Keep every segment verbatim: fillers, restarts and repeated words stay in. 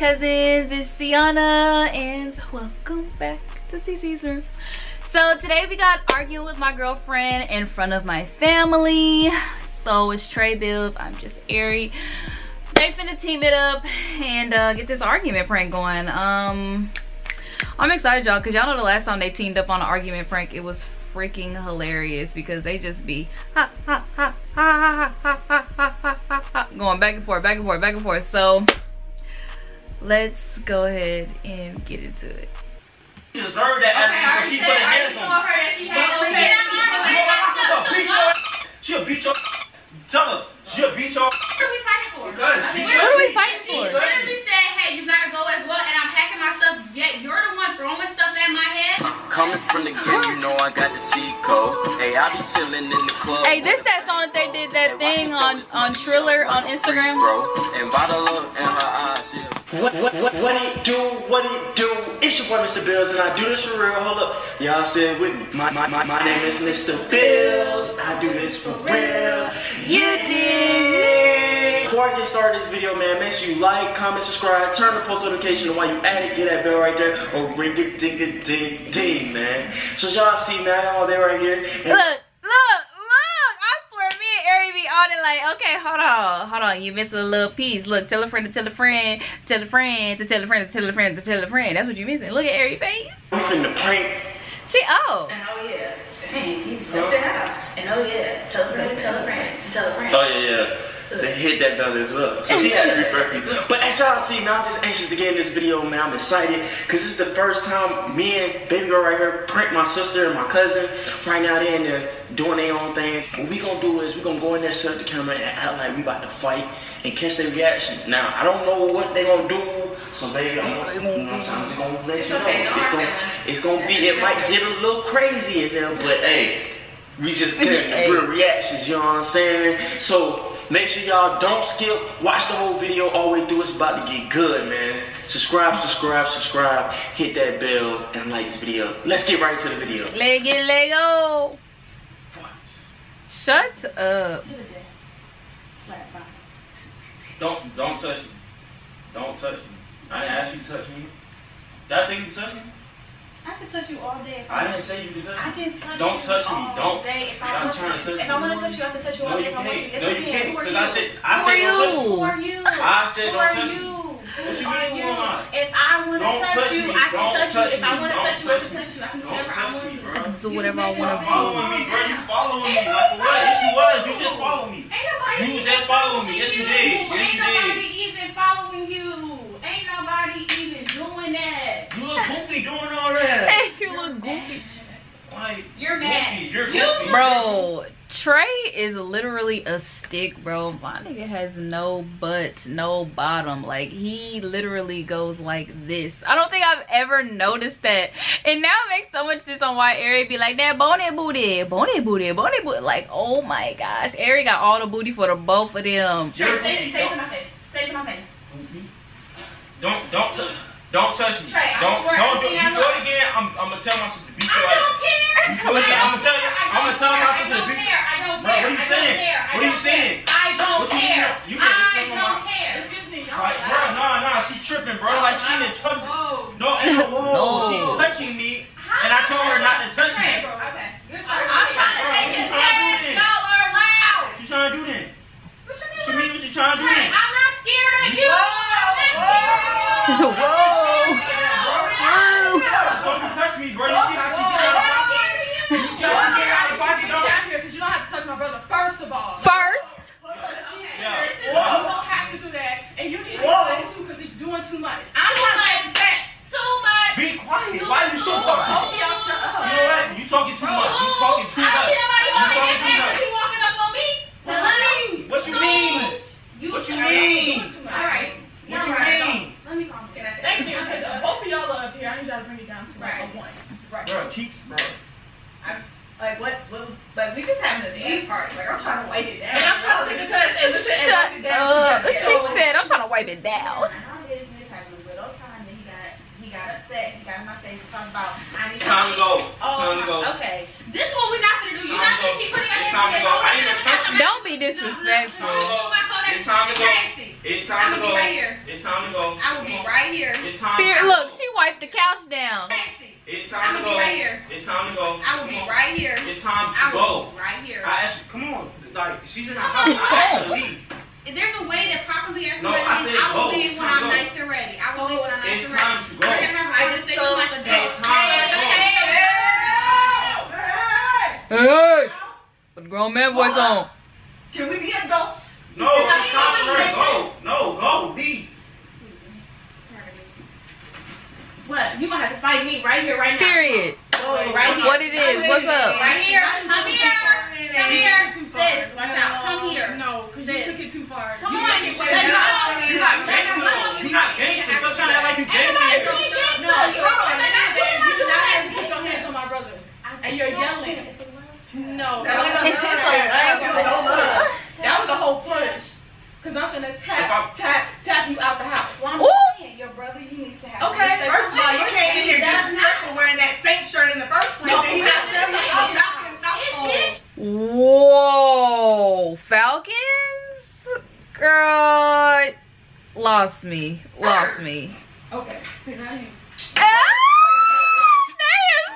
cousins, it's Sienna, and welcome back to Cece's Room. So today we got arguing with my girlfriend in front of my family. So it's Tray Bills, I'm just Airi. They finna team it up and uh, get this argument prank going. Um, I'm excited, y'all, because y'all know the last time they teamed up on an argument prank, it was freaking hilarious because they just be ha ha ha ha ha ha ha ha ha ha going back and forth, back and forth, back and forth. So let's go ahead and get into it. You deserve that attitude. She put her hands on her and she had she'll beat your tell her. She'll beat your what are we fighting for? What are we fighting for? She literally said, hey, you gotta go as well, and I'm packing my stuff, yet you're the one throwing stuff at my head. Coming from the game, you know I got the cheat code. Hey, I'll be chilling in the club. Hey, this that song that they did that thing on, on Triller on Instagram. And by the look in her eyes, yeah. What, what, what, what it do, what it do, it's your boy Mister Bills, and I do this for real, hold up, y'all say it with me, my, my, my, my name is Mister Bills, I do this for real, you did. Before I get started this video, man, make sure you like, comment, subscribe, turn the post notification, and while you at it, get that bell right there, or ring a ding a ding ding, man. So y'all see, man, I'm all day right here. And look, look. Like, okay, hold on, hold on, you missing a little piece. Look, tell a friend to tell a friend, tell a friend to tell a friend to tell a friend to tell a friend. That's what you missing. Look at Airi face. I'm finna prank. She oh. And oh yeah, dang, keep it out. And oh yeah, tell a friend to tell a friend to tell a friend. Oh yeah, yeah. So to hit that bell as well. So she had to refer me. But as y'all see, now I'm just anxious to get in this video, man. I'm excited because this is the first time me and Baby Girl right here prank my sister and my cousin. Right now they're in there doing their own thing. What we gonna do is we gonna go in there, set up the camera, and act like we about to fight and catch their reaction. Now I don't know what they gonna do, so baby, I'm gonna, you know what I'm just gonna let you know. It's gonna, it's gonna be, it might get a little crazy in there, but hey, we just getting the real reactions. You know what I'm saying? So. Make sure y'all don't skip, watch the whole video, all we do is about to get good, man. Subscribe, subscribe, subscribe, hit that bell, and like this video. Let's get right to the video. Let it, let it go. Shut up. Don't, don't touch me. Don't touch me. I didn't ask you to touch me. Did I tell you to touch me? I can touch you all day. I didn't say you can touch me. I can touch don't you touch me. All don't. Day. If I, touch you. If I want to touch you, I can touch you all no, day. If I want to. No, you can't. Because I said, I said, don't touch you. I said, don't touch you. What you mean? If I want to touch you, I can touch you. If I want to touch you, I can touch you. I can do whatever I want to. I can do whatever I want to. You following me, bro? You following me? Like what? Yes, you was. You just follow me. You was just following me. Yes, you did. Yes, you did. Ain't nobody even following you. Ain't nobody even doing that. You look goofy doing all that. Goofy. Like, you're mad. Goofy. You're goofy. Bro, Tray is literally a stick, bro. My nigga has no butts, no bottom. Like, he literally goes like this. I don't think I've ever noticed that. And now it makes so much sense on why Airi be like, that bony booty, bony booty, bony booty. Like, oh my gosh. Airi got all the booty for the both of them. Say it to my face. Say it to my face. Don't, don't, t don't touch me. Tray, don't, don't do it again. I'm, I'm gonna tell my sister to beat your ass. I don't care. I'm gonna tell you. I'm gonna tell my sister to beat your ass. I don't care. What are you saying? What are you saying? I don't care. You got this thing on my. I don't care. Excuse me. Like, bro, nah, nah, she tripping, bro. Like she in trouble. No, no, she's touching me, and I told her not to touch me. Okay. I'm trying to make this ten dollar loud. What you trying to do then? What you mean? What you trying to do then? I'm not scared of you. Whoa. Disrespectful. It's time to go. Tracy. It's time to go. I will be right here. It's time to go. I will be right here. It's time to go. Look, she wiped the couch down. It's time to go. Right here. It's time to go. I will be right here. It's time to go. Right here. I asked you, come on. Like, she's in our house. I asked her to leave. If there's a way to properly ask somebody, no, I, said, I will leave when I'm nice and ready. I will leave when I'm nice and ready. It's time to go. We're going to have a conversation like a dog. Hey! Put the grown man voice on. Can we be adults? No, it's time for her to go. No, go, leave. What? You gonna have to fight me right here, right now. Period. Oh, right here. What it is? What's up? Right here. Come here. Come here. Sis, watch out. Come here. No, because you took it too far. Come on. You're not gangster. You're not gangster. Stop trying to act like you gangster. No, you're not gangster. You're not gangster. Put your hands on my brother. And you're yelling. No. That was a whole punch. Because I'm going to tap, tap, tap you out the house. Well, I'm saying, your brother, he needs to have okay. First of all, you came in here disrespectful wearing that Saint shirt in the first place. No, you not tell me about Falcons, not Falcons. Whoa. Falcons? Girl. Lost me. Lost me. Okay. See, now you. That is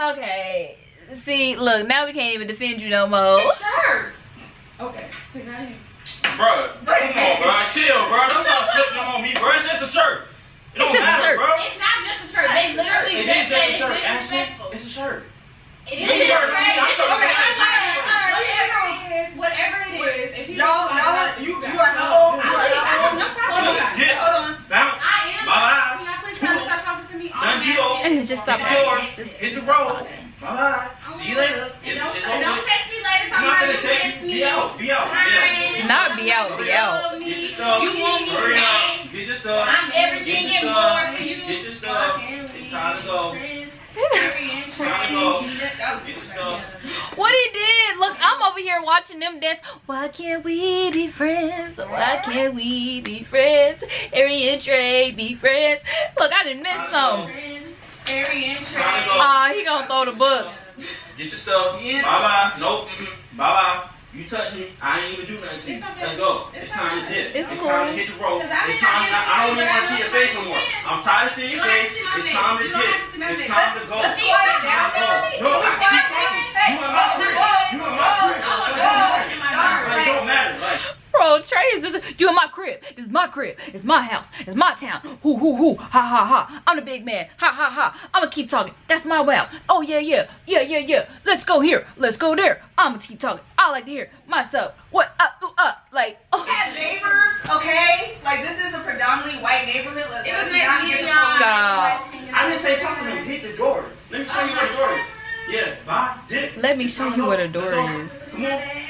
funny. They said, okay. See, look, now we can't even defend you no more. Shirt. Okay. See, now you. Bruh, come on, bro. Chill, bro. Don't try to put them on me, bro. It's just a shirt. It don't matter, bro. It's not just a shirt. They literally just said it's disrespectful. It's a shirt. It is a shirt. I'm talking about whatever it is. Y'all, y'all, you are old. You are old. No problem. Get on. Bounce. I am. Bye-bye. Can I please stop talking to me? Done deal. Just stop. Hit the road. Bye-bye. See you later. Don't text me later. I'm not going to text you. Be out. Be out. Not be out, be out. Get your stuff. You want me back. Get your stuff. I'm everything and more for you. Get your stuff. It's time to go. It's time to go. Get your stuff. What he did, look, I'm over here watching them dance. Why can't we be friends? Why can't we be friends? Airi and Tray be friends. Look, I didn't miss some. Airi and Tray. Aw, he gonna throw the book. Get your stuff. Bye bye. Nope. Bye bye. You touch me, I ain't even do nothing to you. Okay. Let's go. It's, it's time to dip. It's, it's cool. Time to hit the road. It's time. To, I don't even want to see your face no more. I'm tired of seeing your face. It's time to dip. It's time to go. It's time to go. No, I keep running. You in my crib. You in my crib. It don't matter. Like, bro, Trey is this. You in my crib. This is my crib. It's my house. It's my town. Hoo hoo hoo. Ha ha ha. I'm the big man. Ha ha ha. I'ma keep talking. That's my wow. Oh yeah yeah yeah yeah yeah. Let's go here. Let's go there. I'ma keep talking. I like to hear myself. What up? Ooh, up? Like, oh. We had neighbors, okay? Like, this is a predominantly white neighborhood. Let's, it was not get the I didn't say talking to hit the door. Let me show you where the door is. Yeah, bye. Dip. Let me show you where the door is. Come on.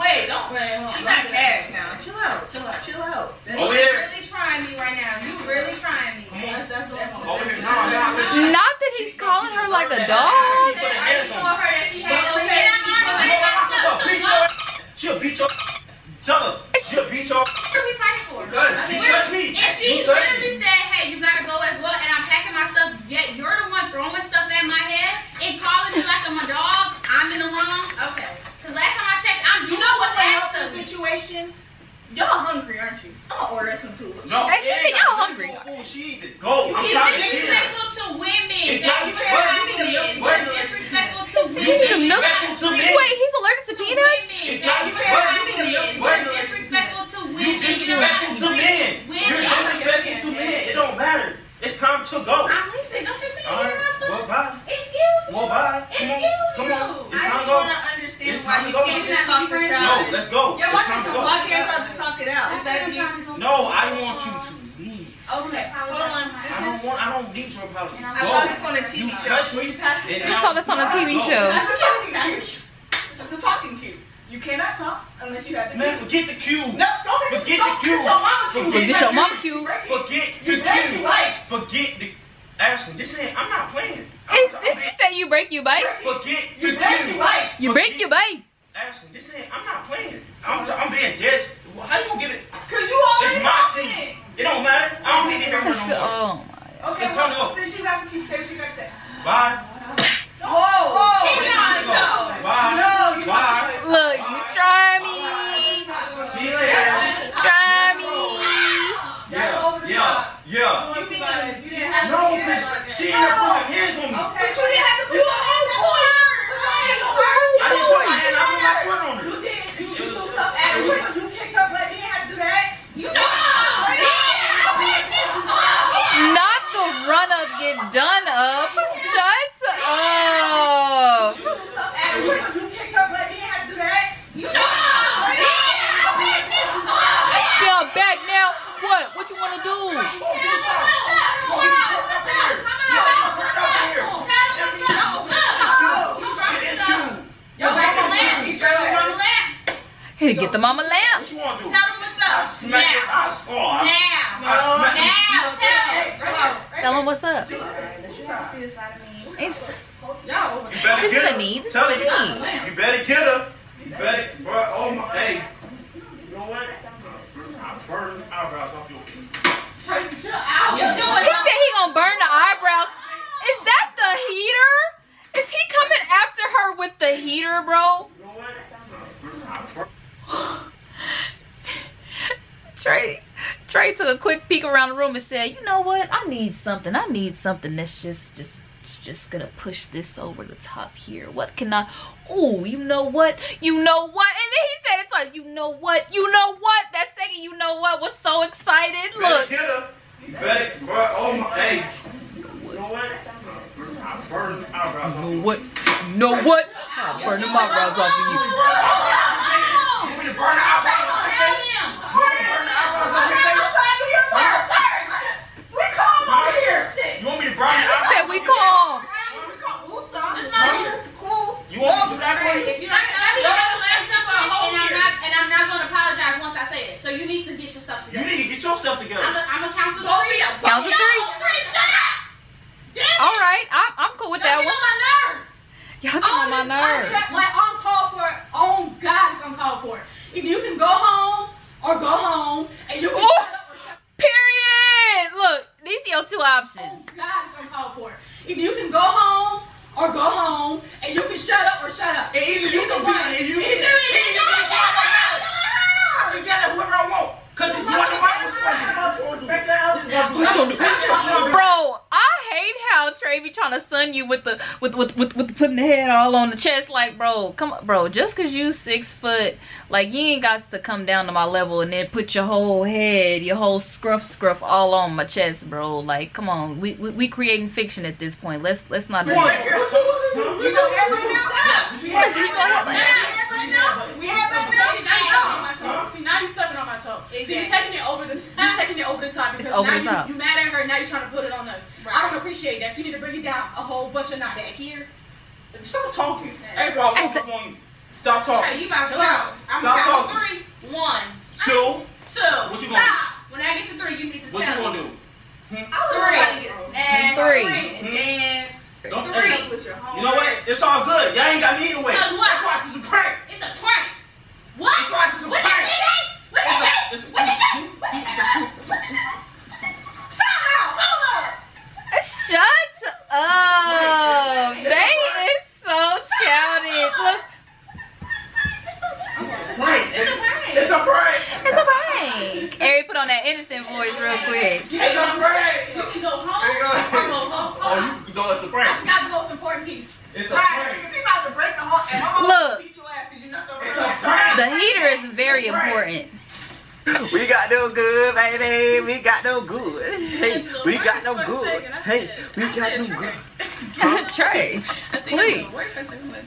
Wait, don't. She got cash now. Chill out. Chill out. Chill out. Over here. You really trying me right now. You really trying me. Come on. That's what over here. Not that he's calling her like a dog. I just told her that she had no cash. She'll beat your tell her. She'll beat your what are we fighting for? Because she touched me. If she literally said, hey, you gotta go as well, and I'm packing my stuff, yet you're the one throwing stuff at my head and calling me like I'm a dog, I'm in the wrong. Okay. Because last time I checked, I'm you know what the situation. Y'all hungry, aren't you? I'm gonna order some food. No, hey, she said y'all hungry. Food, she even go. I'm trying to get disrespectful to women. That's where I'm going. Disrespectful to women. Wait, he's allergic to peanuts? Disrespectful to women. Disrespectful to men. You're disrespectful to men. It don't matter. It's time to go. I'm leaving. Don't you see me? Well, bye. Excuse me. Well, bye. Come on. It's time to go. I just want to understand why you can't just talk this out. No, let's go. You're welcome to go. Why can't y'all just talk it out? No, I want you to leave. Okay. Hold on. I don't want. I don't need your apologies. I saw this on a T V show. You saw this on a T V show. That's a talking cue. You cannot talk unless you have the cue. Man, forget the cue. No, don't forget the cue. Forget your mama cue. Forget the cue. Forget the Ashley, this ain't. I'm not playing. It's, it's, you said you break your bike. Forget the you break your bike. You break your bike. Ashley, this ain't. I'm not playing. I'm. I'm being dead. How you gonna give it? Cause you always. It's my thing. It don't matter. I don't need to hear her no more. Oh my. Okay. It's time to go. Since you got to keep saying you got to. Bye. Whoa. Whoa. Bye. No. Bye. Look, you try me. about it. You didn't have no, to do it like that. She ain't oh. put her hands on me. Okay. But you didn't have to put her whole foot. I didn't put my hand. I put my foot on her. You didn't. You threw stuff at her. You kicked her leg. You didn't have to do that. You know. Not the run up, get done up. Shut up. You threw stuff at her. You kicked her leg. You didn't have to do that. You know. Back now. What? What you want to do? Come on, here, get the mama lamp. What you want to do? Tell them what's up. Now. Now. Now. Tell them what's up. It's, this is a me. This is a me. You better get her. You better. Oh my. Hey. You know what? Burn the eyebrows off your feet. Tracy, chill out. You doing he said he gonna burn the eyebrows. Is that the heater? Is he coming after her with the heater, bro? You know what? Trey, Trey took a quick peek around the room and said, you know what? I need something. I need something that's just, just, just gonna push this over the top here. What can I, oh, you know what? You know what? And then he said, it's like, you know what? You know what? That second, you know what? Was so excited. Look. Get her. You better, oh my, hey. You know what? I burned my eyebrows off. You know what? You know what? I burned my eyebrows off of you. You want me to burn the eyebrows off your face? You want me to burn the eyebrows off your face? We call over here. You want me to burn the eyebrows? We call. We call. Who's up? It's not even cool. You won't do that for you. If you're not, you're not last up for a whole year. And I'm not, and I'm not going to apologize once I say it. So you need to get yourself together. You need to get yourself together. I'm a, I'm a count to three. Count to three. Shut up. Yeah. All right, I'm, I'm cool with that one. Y'all get on my nerves. Y'all get on my nerves. Like uncalled for. Oh God, it's uncalled for. If you can go home or go home, and you can shut up or shut up. Period. Look. These are your two options. Oh, God, it's uncalled for. If you can go home or go home, and you can shut up or shut up. And either you can be there, you can. You gotta whoever I want. Cause if you want to walk, what's gonna do? Bro, I hate how Trey be trying to sun you with the with with with with putting the head all on the chest. Like, bro, come on, bro. Just cause you six foot, like you ain't got to come down to my level and then put your whole head, your whole scruff scruff all on my chest, bro. Like, come on. We we, we creating fiction at this point. Let's let's not do that. We know everybody now. We have everybody now. We have everybody now. See, now you stepping on my toe. See, you're taking it over the you're taking it over the top because now you you mad at her. Now you're trying to put it on us. Right. I don't appreciate that. So you need to bring it down a whole bunch of knots. Back here. Stop talking. Everybody, I said, on you. Stop talking. Okay, you about to go. I'm about to three. One. Two. Two. What you gonna Stop. do? When I get to three, you need to tell me. What you gonna do? Hmm? I was three. trying to get a snack. Three. And hmm? dance. Don't three. Don't put your home. You know what? It's all good. Y'all ain't got me either way. That's why this is a prank. It's a prank. What? That's why this is a prank. What did you say? What did you say? What did you say? What did you say? Time out. Hold up. Shut up. They is so childish. Look. It's a prank. It's a prank. It's a prank. Airi, put on that innocent voice real quick. It's a prank. You can go home. You can go home. Oh, you know it's a prank. That's not the most important piece. It's a prank. Because he's about to break the heart. Look. The heater is very important. We got no good, baby. We got no good. Hey, we got no good. Hey, we got no good. Trey, please. I'm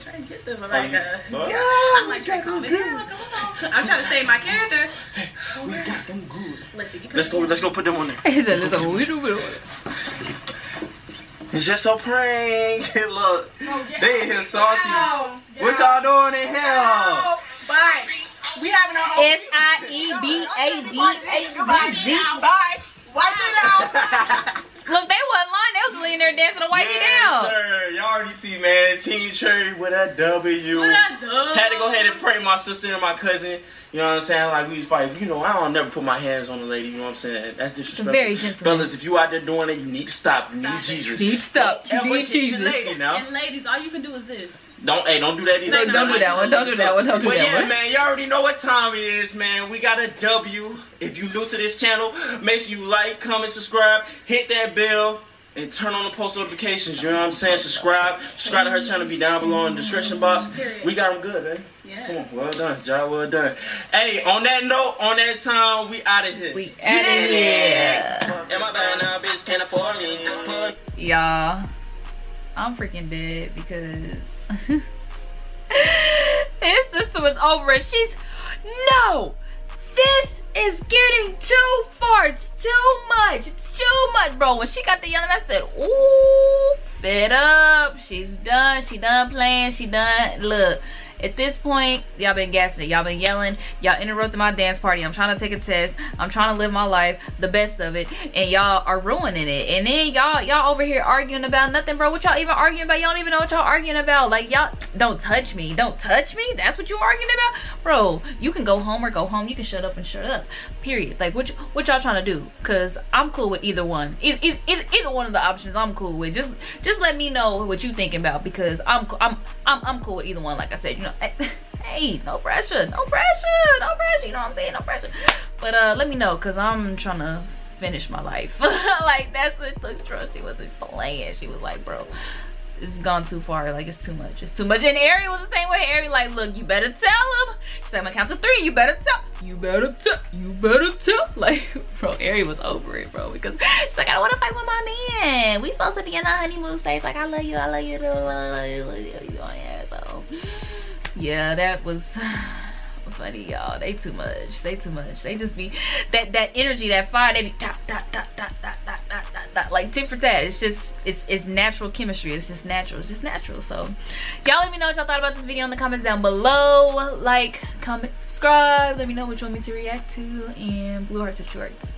trying to get them. I'm like, uh, I'm like, Trey, calm down. I'm trying to save my character. We got them good. Listen, let's go. Let's go put them on there. It's a little bit. It's just a prank. Look, they in here salty. What y'all doing in here? Bye. We having our own S I E B A D A D D. Bye. Wipe it out. Look, they wasn't lying. They was laying there dancing to wipe it out. Yes, sir. Y'all already see, man. Teeny Cherry with a W. What I do? Had to go ahead and pray my sister and my cousin. You know what I'm saying? Like, we fight. You know, I don't never put my hands on a lady. You know what I'm saying? That's disrespectful. Very gentle. Fellas, if you out there doing it, you need to stop. You need Jesus. You need to stop. You need Jesus. Lady now. And ladies, all you can do is this. Don't, hey, don't do that either. No, don't do that one. Don't do that one. Don't do that one. But yeah, man, you already know what time it is, man. We got a W. If you new to this channel, make sure you like, comment, subscribe, hit that bell, and turn on the post notifications. You know what I'm saying? Subscribe. Subscribe to her channel. Be down below in the description box. We got them good, man. Yeah. Come on. Well done. Job well done. Hey, on that note, on that time, we out of here. We out of here. Am I buying now, bitch? Can't afford me. Y'all, I'm freaking dead because this sister was over it. She's no. This is getting too far. It's too much. It's too much, bro. When she got the yelling, I said, "Ooh, sit up. She's done. She done playing. She done." Look, at this point, y'all been gassing it. Y'all been yelling. Y'all interrupted my dance party. I'm trying to take a test. I'm trying to live my life, the best of it, and y'all are ruining it. And then y'all, y'all over here arguing about nothing, bro. What y'all even arguing about? Y'all don't even know what y'all arguing about. Like, y'all don't touch me. Don't touch me. That's what you arguing about, bro. You can go home or go home. You can shut up and shut up. Period. Like, what what y'all trying to do? Cause I'm cool with either one. Either, either, either one of the options, I'm cool with. Just just let me know what you thinking about because I'm I'm I'm I'm cool with either one. Like I said, you know. Hey, no pressure, no pressure, no pressure. You know what I'm saying? No pressure. But uh, let me know, cause I'm trying to finish my life. Like, that's what took trust. She wasn't playing. She was like, bro, it's gone too far. Like, it's too much. It's too much. And Airi was the same way. Airi like, look, you better tell him. She's like, I'm gonna count to three. You better tell. You better tell. You better tell. Like, bro, Airi was over it, bro. Because she's like, I don't want to fight with my man. We supposed to be in our honeymoon stage. Like, I love you. I love you. I love you. Yeah, so, yeah, that was funny, y'all. They too much. They too much. They just be, that that energy, that fire, they be dot, dot, dot, dot, dot, dot, dot, dot, dot. Like, tip for that. It's just, it's it's natural chemistry. It's just natural. It's just natural. So, y'all let me know what y'all thought about this video in the comments down below. Like, comment, subscribe. Let me know what you want me to react to. And blue hearts or shorts.